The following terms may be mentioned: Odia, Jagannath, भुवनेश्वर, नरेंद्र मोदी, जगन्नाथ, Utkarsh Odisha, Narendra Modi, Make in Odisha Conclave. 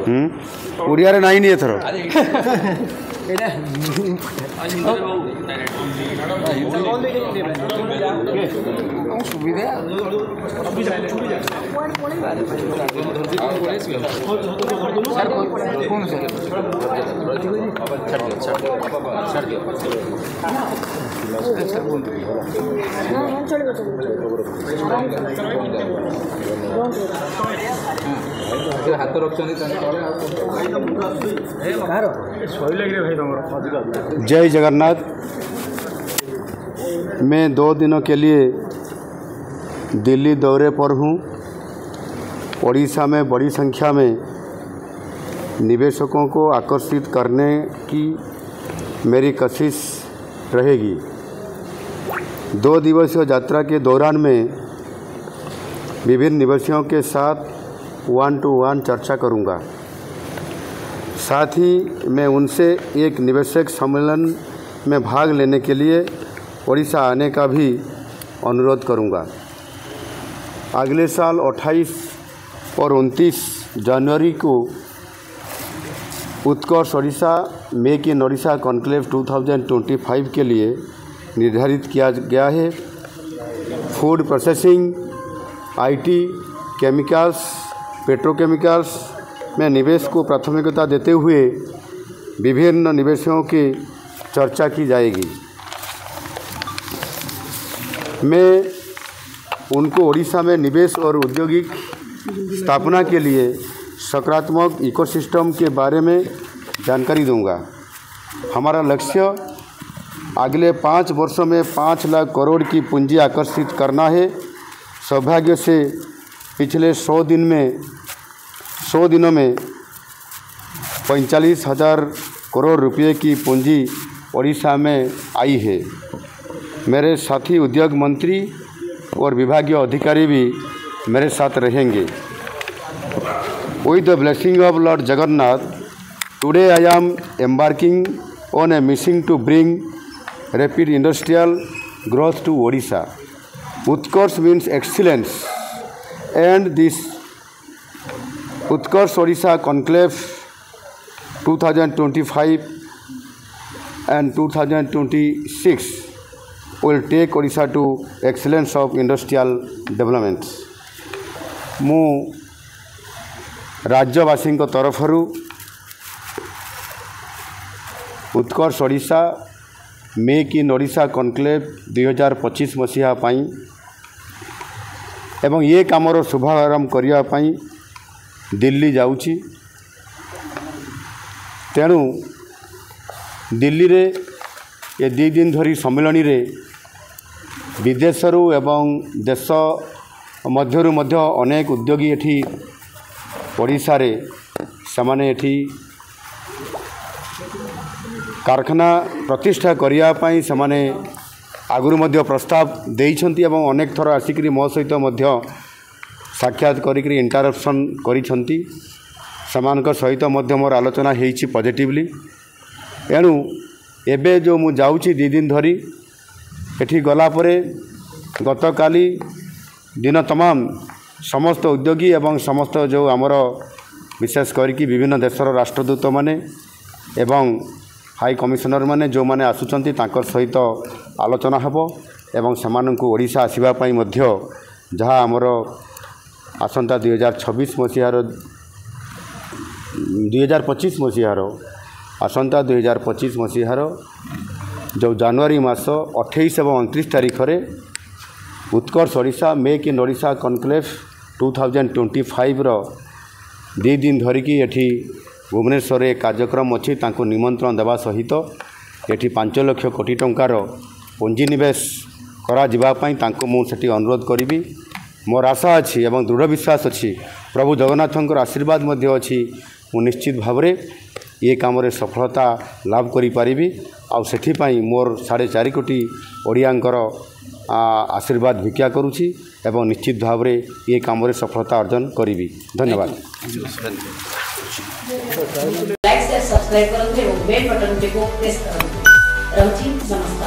ओडिया रे नाइ नि एथरो एडा हाथ रखछनी जय जगन्नाथ। मैं 2 दिनों के लिए दिल्ली दौरे पर हूँ। ओडिशा में बड़ी संख्या में निवेशकों को आकर्षित करने की मेरी कोशिश रहेगी। 2 दिवसीय यात्रा के दौरान मैं विभिन्न निवेशकों के साथ 1-to-1 चर्चा करूँगा। साथ ही मैं उनसे एक निवेशक सम्मेलन में भाग लेने के लिए ओडिशा आने का भी अनुरोध करूंगा। अगले साल 28 और 29 जनवरी को Utkarsh Odisha make in Odisha conclave 2025 के लिए निर्धारित किया गया है। Food processing, IT, chemicals, petrochemicals में निवेश को प्राथमिकता देते हुए विभिन्न निवेशों की चर्चा की जाएगी। मैं उनको ओडिशा में निवेश और औद्योगिक स्थापना के लिए सकारात्मक इकोसिस्टम के बारे में जानकारी दूंगा। हमारा लक्ष्य अगले 5 वर्षों में 5 लाख करोड़ की पूंजी आकर्षित करना है। सौभाग्य से पिछले 100 दिनों में 45,000 करोड़ रुपये की पूंजी ओडिशा में आई है। मेरे साथी उद्योग मंत्री और विभागीय अधिकारी भी मेरे साथ रहेंगे। With the blessing of lord जगन्नाथ, today I am embarking on a mission to bring rapid industrial growth to Odisha. Utkarsh means excellence and this Utkarsh Odisha conclave 2025 and 2026 will take Odisha to excellence of industrial development। मु राज्यवासी तरफरु Utkarsh Odisha make in Odisha conclave 2025 मसीहा पाई एवं ये कामर शुभारंभ करिया पाई दिल्ली जाऊँगी। तेणु दिल्ली रे ये 2 दिन धरी सम्मेलन रे विदेशरू एवं देश मध्यरू मध्य अनेक उद्योगी एठी ओडिशा रे सामाने एठी कारखाना प्रतिष्ठा करिया पाई सामाने आगुरु मध्य प्रस्ताव देइछंती एवं अनेक थर आसिकरी मो सहित मध्य साक्षात करी इंटरप्शन कर सहित मोर आलोचना होती पॉजिटिवली। एणु एबे जो मु जाऊँगी 2 दिन धरी एठी गलापर गत काली दिन तमाम समस्त उद्योगी एवं समस्त जो आमर विशेष करके विभिन्न देशर राष्ट्रदूत माने एवं हाई कमिशनर माने जो माने आसुचंती तांकर सहित आलोचना हेबो एवं सेमानंकु ओडिशा आसीबा पाई मध्य जहाँ आमर आसंता 2026 मसीहार 2025 मसीहार आसंता 2025 मसीहार जो जनवरी मास 28 एवं 29 तारिखरे Utkarsh Odisha make in Odisha conclave 2025 रो 2 दिन धरिकी एठी भुवनेश्वर कार्यक्रम अछि तांको निमंत्रण देवा सहित एठी 5 लाख कोटी टंकार पूंजी निवेश करा जिबा पई तांको मु सेठी अनुरोध करिबी। मोर आशा अच्छी एवं दृढ़ विश्वास अच्छी प्रभु जगन्नाथंकर आशीर्वाद मध्य अच्छी मु निश्चित भाव रे ये काम रे सफलता लाभ करी पारिबी। आउ सेठी पाई मोर 4.5 कोटी ओडियांकर आशीर्वाद भिक्षा करूची एवं निश्चित भाव रे ये काम रे सफलता अर्जन करी। धन्यवाद। लाइक शेयर सब्सक्राइब करें।